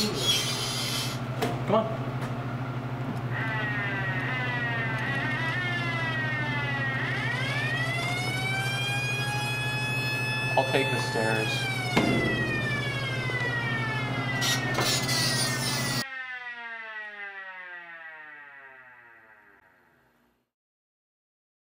Come on. I'll take the stairs.